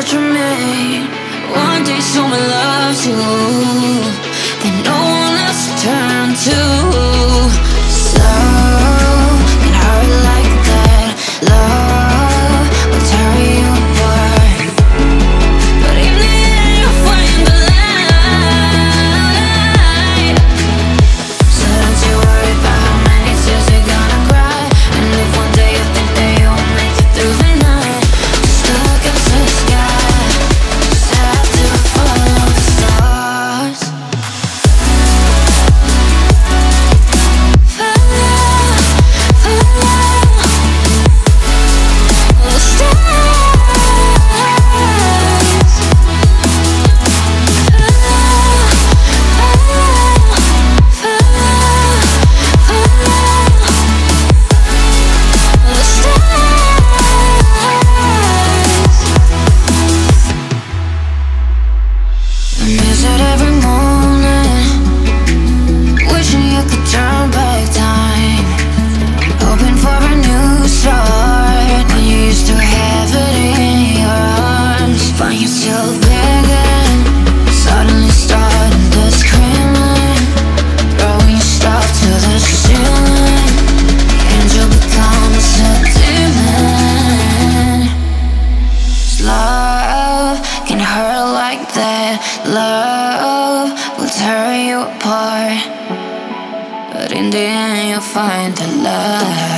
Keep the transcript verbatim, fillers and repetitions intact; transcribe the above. that you made. One day someone loves you that no one else to turn to. So can hurt like that. Love will tear you apart, but in the end you'll find the light. So don't you worry about how many tears you're gonna cry, and if one day you think that you'll make it through the night, just look up to the sky. Just have to follow the stars. Find the love.